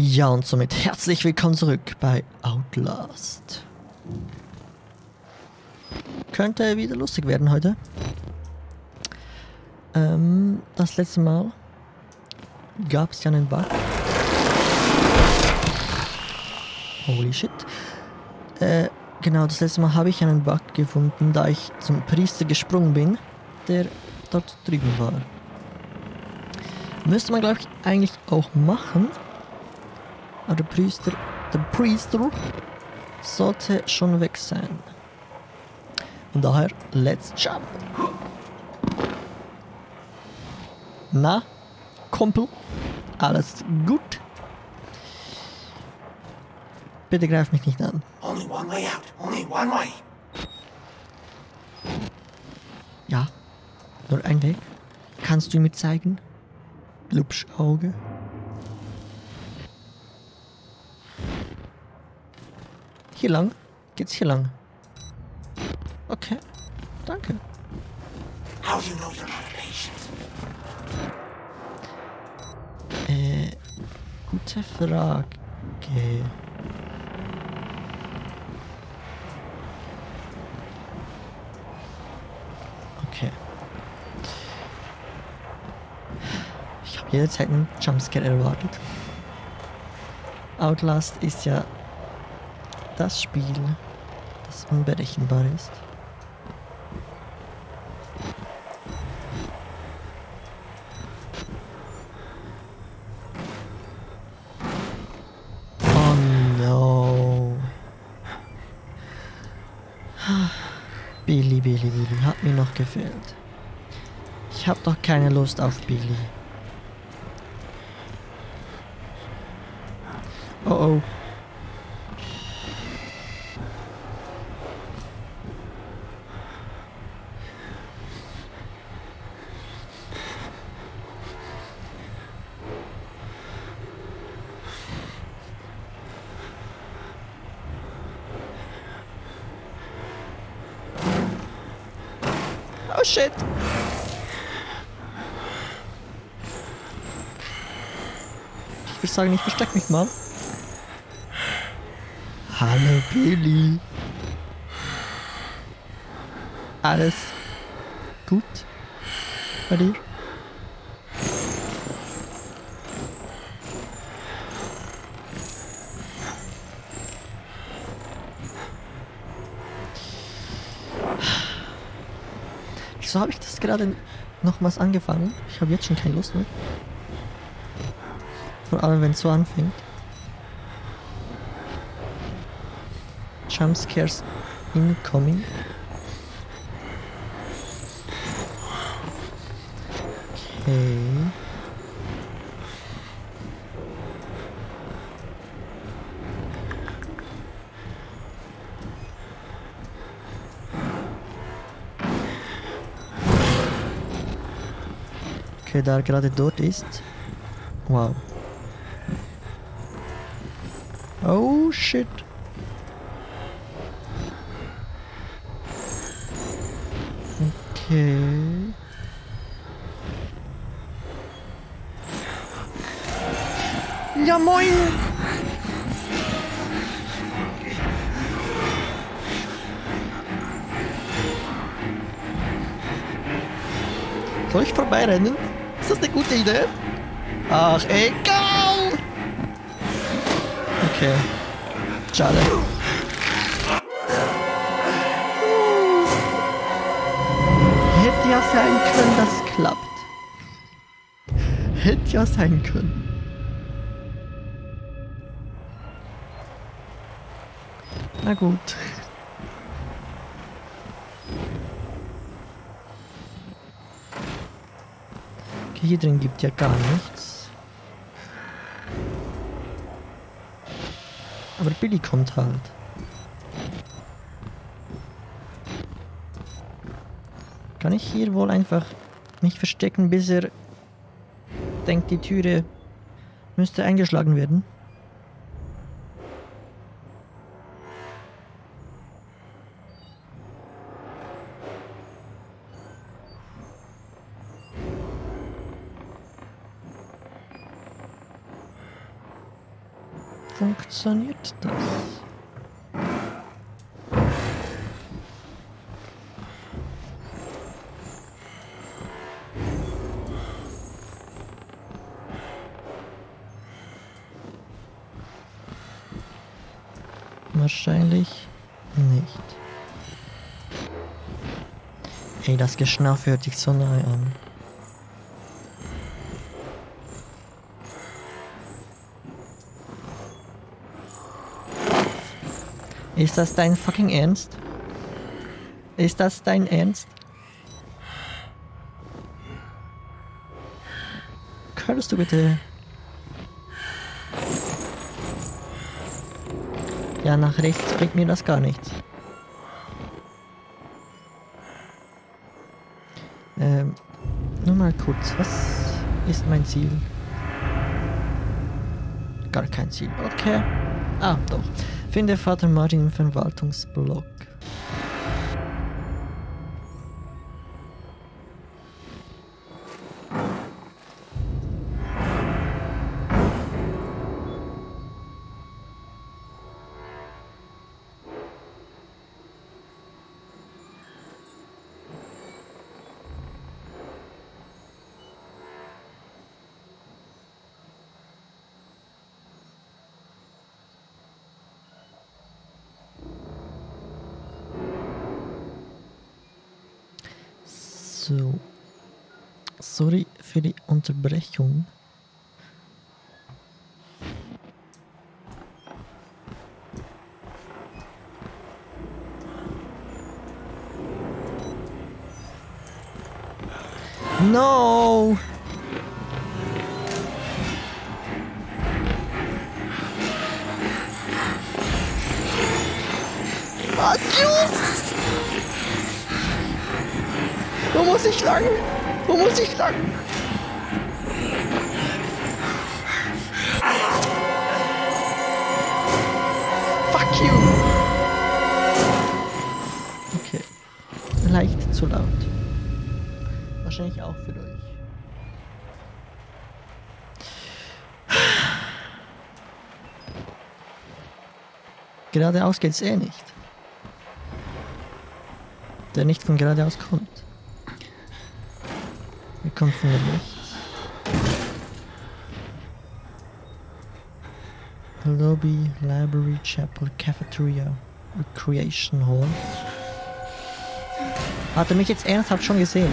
Ja, und somit herzlich willkommen zurück bei Outlast. Könnte wieder lustig werden heute. Das letzte Mal gab es ja einen Bug. Holy shit. Genau, das letzte Mal habe ich einen Bug gefunden, da ich zum Priester gesprungen bin, der dort drüben war. Müsste man, glaube ich, eigentlich auch machen. Aber der Priester sollte schon weg sein. Und daher, let's jump! Na, Kumpel, alles gut? Bitte greif mich nicht an. Only one way out, only one way. Ja, nur ein Weg. Kannst du mir zeigen? Glubschauge. Hier lang? Geht's hier lang? Okay, danke. How do you know you're not a patient? Gute Frage. Okay. Ich habe jederzeit einen Jumpscare erwartet. Outlast ist ja das Spiel, das unberechenbar ist. Oh no. Billy, Billy, Billy, hat mir noch gefehlt. Ich hab doch keine Lust auf Billy. Oh oh. Oh shit! Ich würde sagen, ich versteck mich mal. Hallo Billy! Alles gut bei dir? So habe ich das gerade nochmals angefangen. Ich habe jetzt schon keine Lust mehr. Vor allem, wenn es so anfängt. Jumpscares incoming. Okay. Da er gerade dort ist. Wow. Oh shit. Okay. Ja moin! Soll ich vorbeirennen? Ist das eine gute Idee? Ach, egal! Okay. Schade. Hätte ja sein können, dass es klappt. Hätte ja sein können. Na gut. Hier drin gibt ja gar nichts. Aber Billy kommt halt. Kann ich hier wohl einfach mich verstecken, bis er denkt, die Türe müsste eingeschlagen werden? funktioniert das? Wahrscheinlich nicht. Ey, das Geschnafel hört sich so nahe an. Ist das dein fucking Ernst? Ist das dein Ernst? Könntest du bitte... Ja, nach rechts bringt mir das gar nichts. Nur mal kurz, was ist mein Ziel? Gar kein Ziel, okay. Ah, doch. Finde Vater Martin im Verwaltungsblock. So, sorry für die Unterbrechung. No! Fuck you! Wo muss ich lang? Wo muss ich lang? Fuck you! Okay. Leicht zu laut. Wahrscheinlich auch für euch. Geradeaus geht's eh nicht. Der nicht von geradeaus kommt. Kommt von rechts. Lobby, Library, Chapel, Cafeteria, Recreation Hall. Hat er mich jetzt ernsthaft schon gesehen?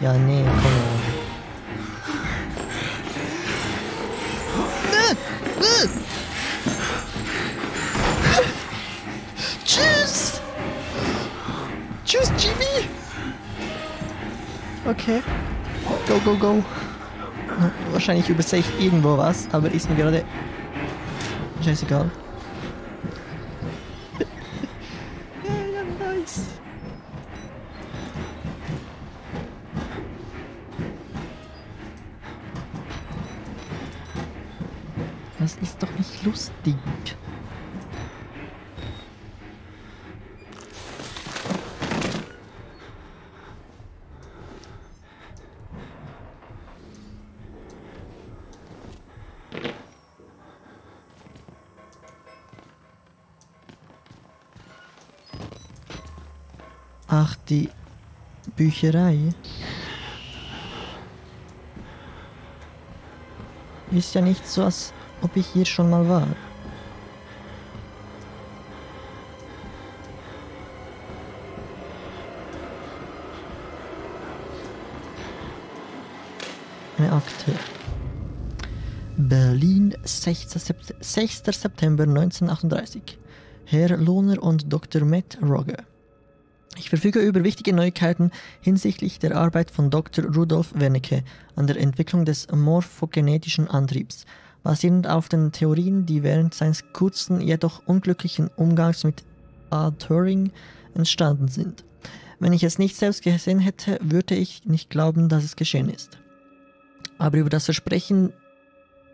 Ja, nee, komm. Tschüss, Jimmy! Okay. Go, go, go. Wahrscheinlich übersehe ich irgendwo was, aber ist mir gerade... scheißegal. Ja, nice. Das ist doch nicht lustig. Ach, die Bücherei ist ja nicht so, als ob ich hier schon mal war. Eine Akte. Berlin, 6. September 1938. Herr Lohner und Dr. Matt Rogge. Ich verfüge über wichtige Neuigkeiten hinsichtlich der Arbeit von Dr. Rudolf Wernicke an der Entwicklung des morphogenetischen Antriebs, basierend auf den Theorien, die während seines kurzen, jedoch unglücklichen Umgangs mit A. Turing entstanden sind. Wenn ich es nicht selbst gesehen hätte, würde ich nicht glauben, dass es geschehen ist. Aber über das Versprechen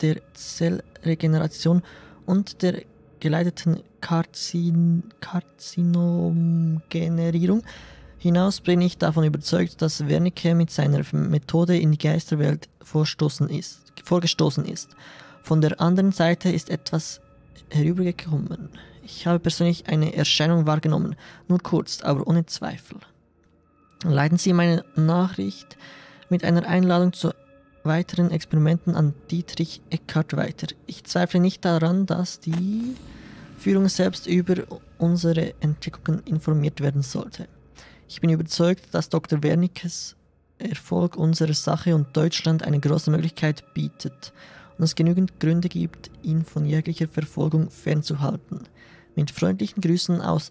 der Zellregeneration und der geleiteten Karzinogenerierung Hinaus bin ich davon überzeugt, dass Wernicke mit seiner Methode in die Geisterwelt vorgestoßen ist. Von der anderen Seite ist etwas herübergekommen. Ich habe persönlich eine Erscheinung wahrgenommen, nur kurz, aber ohne Zweifel. Leiten Sie meine Nachricht mit einer Einladung zu weiteren Experimenten an Dietrich Eckhardt weiter. Ich zweifle nicht daran, dass die Führung selbst über unsere Entwicklungen informiert werden sollte. Ich bin überzeugt, dass Dr. Wernickes Erfolg unserer Sache und Deutschland eine große Möglichkeit bietet und es genügend Gründe gibt, ihn von jeglicher Verfolgung fernzuhalten. Mit freundlichen Grüßen auch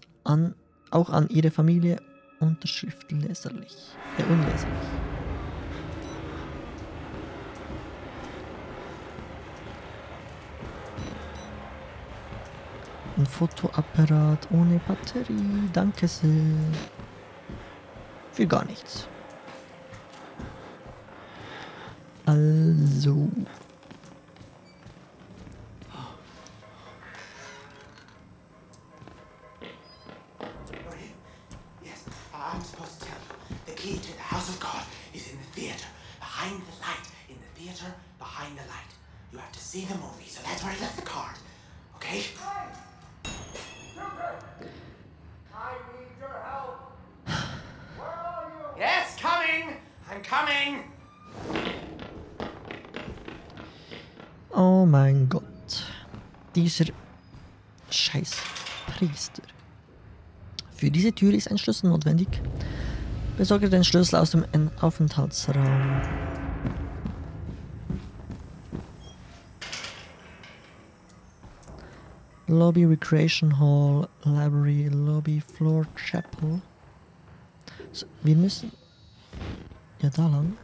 an Ihre Familie. Unterschrift leserlich. Unleserlich. Ein Fotoapparat ohne Batterie. Danke sehr. Für gar nichts. Also. Oh mein Gott. Dieser scheiß Priester. Für diese Tür ist ein Schlüssel notwendig. Besorge den Schlüssel aus dem Aufenthaltsraum. Lobby, Recreation Hall, Library, Lobby, Floor, Chapel. So, wir müssen... Ja, da lang.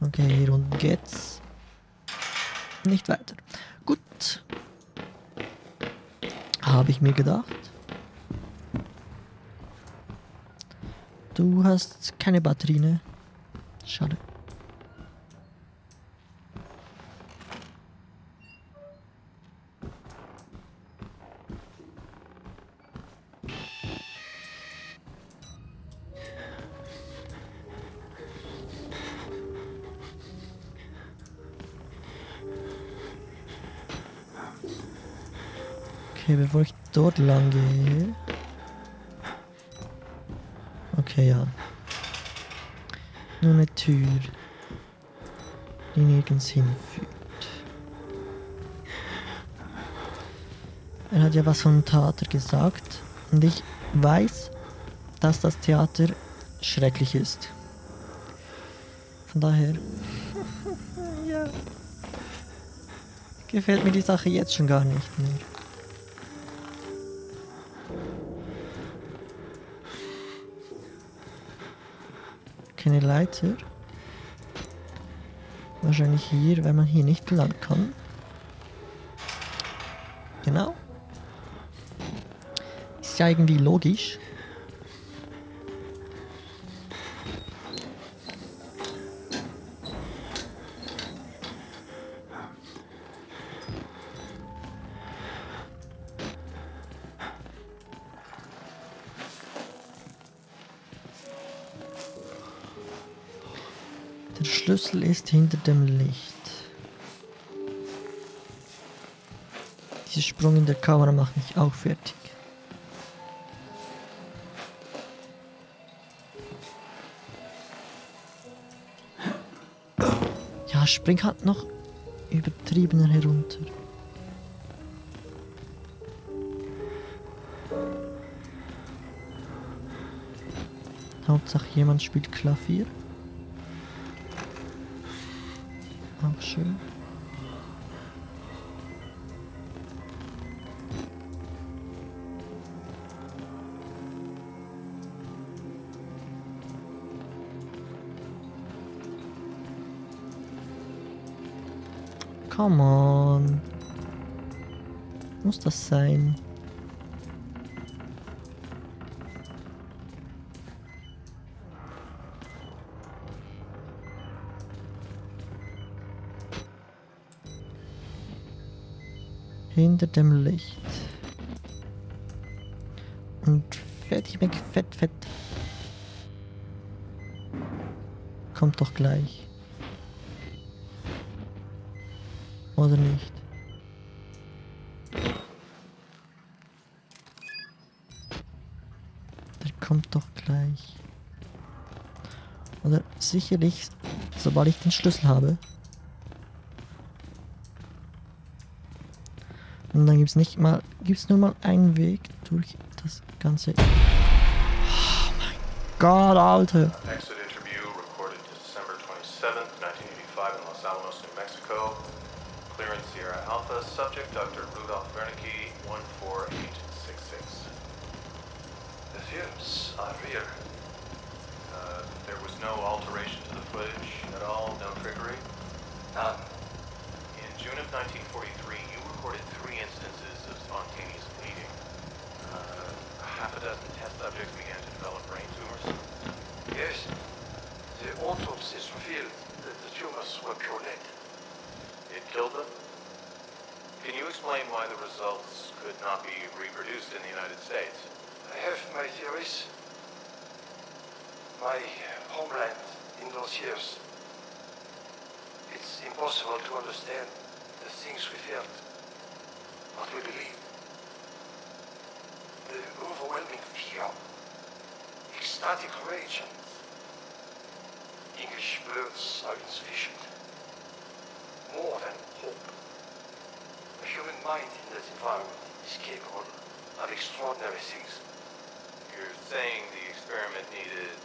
Okay, hier unten geht's. Nicht weiter. Gut. Habe ich mir gedacht. Du hast keine Batterie, ne? Schade. Okay, bevor ich dort lang gehe. Okay, ja. Nur eine Tür, die nirgends hinführt. Er hat ja was vom Theater gesagt. Und ich weiß, dass das Theater schrecklich ist. Von daher... ja. Gefällt mir die Sache jetzt schon gar nicht mehr. Keine Leiter. Wahrscheinlich hier, weil man hier nicht lang kann. Genau. Ist ja irgendwie logisch. Schlüssel ist hinter dem Licht. Dieser Sprung in der Kamera macht mich auch fertig. Ja, spring halt noch übertriebener herunter. Hauptsache jemand spielt Klavier. Auch schön. Come on. Muss das sein? Hinter dem Licht. fertig, weg, fett, fett. Kommt doch gleich. Oder nicht? Der kommt doch gleich. Oder sicherlich, sobald ich den Schlüssel habe. Und dann gibt's nicht mal, gibt's nur mal einen Weg durch das Ganze. Oh mein Gott, Alter! Subject Dr. Rudolf Wernicke, 14866. The fumes are real. There was no alteration to the footage at all, no trickery? None. In June of 1943, you recorded 3 instances of spontaneous bleeding. Half a dozen test subjects began to develop brain tumors? Yes. The autopsies revealed that the tumors were pure lead. It killed them? Can you explain why the results could not be reproduced in the United States? I have my theories. My homeland in those years. It's impossible to understand the things we felt, what we believed. The overwhelming fear, ecstatic rage, and English words are insufficient. More than hope. The human mind in that environment is capable of extraordinary things. You're saying the experiment needed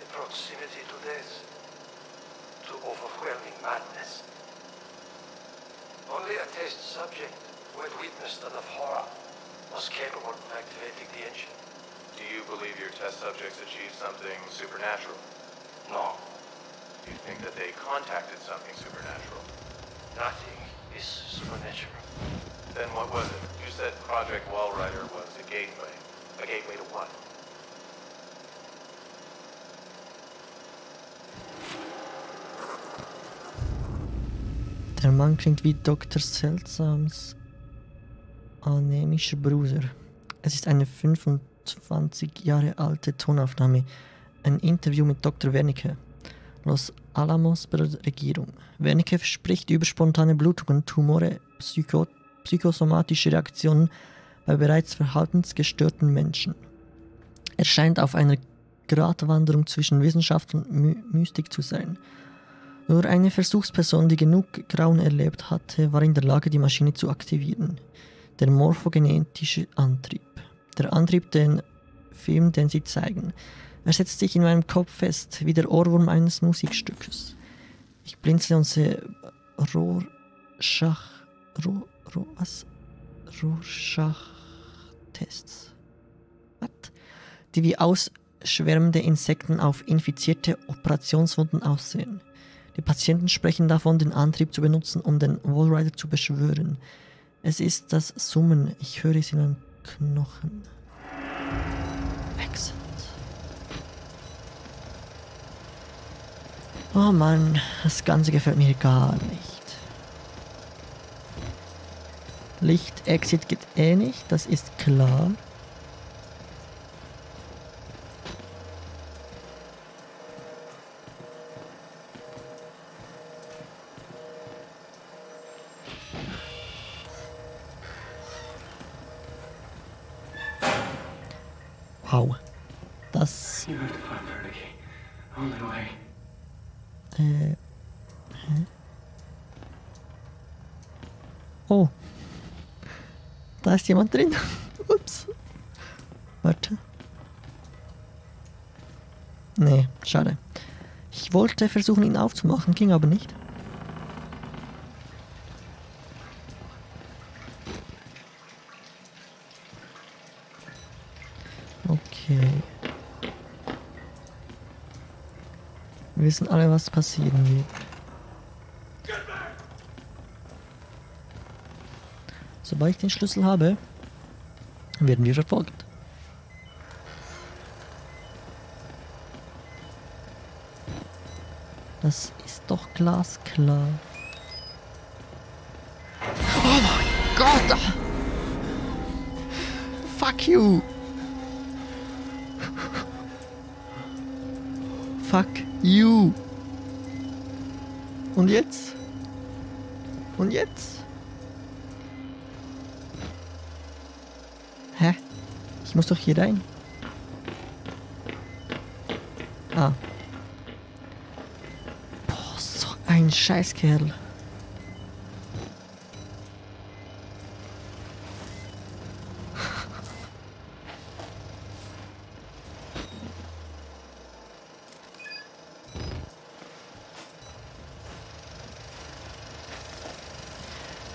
a proximity to death, to overwhelming madness. Only a test subject who had witnessed enough horror was capable of activating the engine. Do you believe your test subjects achieved something supernatural? No. Do you think that they contacted something supernatural? Nothing is supernatural. Then what was it? You said Project Wallrider was a gateway. A gateway to what? Der Mann klingt wie Dr. Seltsams anämischer Bruder. Es ist eine 25 Jahre alte Tonaufnahme. Ein Interview mit Dr. Wernicke. Los Alamos Regierung. Wernicke spricht über spontane Blutungen, Tumore, psychosomatische Reaktionen bei bereits verhaltensgestörten Menschen. Er scheint auf einer Gratwanderung zwischen Wissenschaft und Mystik zu sein. Nur eine Versuchsperson, die genug Grauen erlebt hatte, war in der Lage, die Maschine zu aktivieren. Der morphogenetische Antrieb. Der Antrieb, den Film, den sie zeigen. Er setzt sich in meinem Kopf fest, wie der Ohrwurm eines Musikstückes. Ich blinzle und sehe Rorschach-Tests. Die wie ausschwärmende Insekten auf infizierte Operationswunden aussehen. Die Patienten sprechen davon, den Antrieb zu benutzen, um den Wallrider zu beschwören. Es ist das Summen, ich höre es in meinem Knochen. Exit. Oh Mann, das Ganze gefällt mir gar nicht. Licht-Exit geht eh nicht, das ist klar. Wow. Das... Oh. Da ist jemand drin. Ups. Warte. Nee, schade. Ich wollte versuchen, ihn aufzumachen, ging aber nicht. Okay. Wir wissen alle, was passieren wird. Sobald ich den Schlüssel habe, werden wir verfolgt. Das ist doch glasklar. Oh mein Gott! Fuck you! Fuck you. Und jetzt? Und jetzt? Hä? Ich muss doch hier rein. Ah. Boah, so ein Scheißkerl.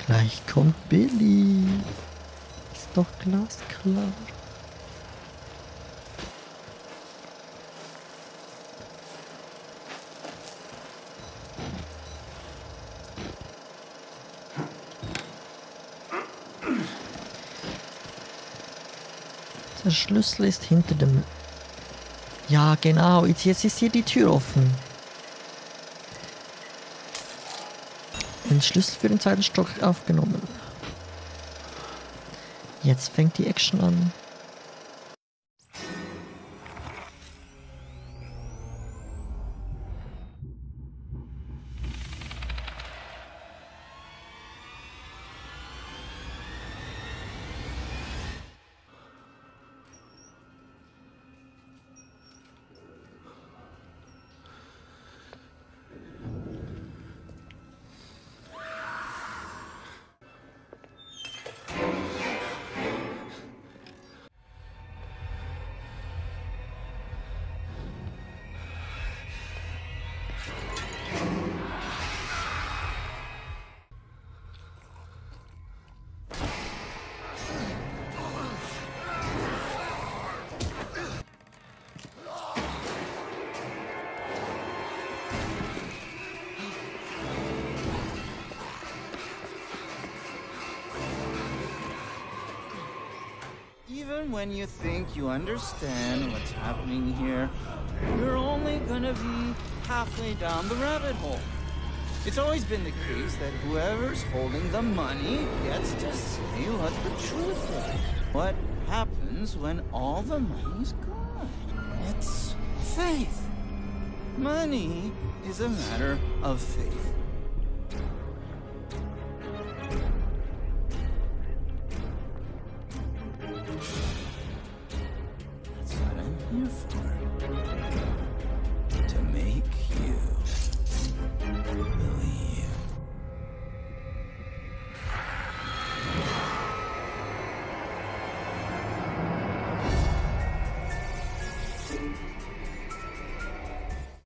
Gleich kommt Billy. Ist doch glasklar. Der Schlüssel ist hinter dem... Ja, genau. Jetzt ist hier die Tür offen. Den Schlüssel für den zweiten Stock aufgenommen. Jetzt fängt die Action an. Even when you think you understand what's happening here, you're only gonna be halfway down the rabbit hole. It's always been the case that whoever's holding the money gets to say what the truth is. What happens when all the money's gone? It's faith. Money is a matter of faith.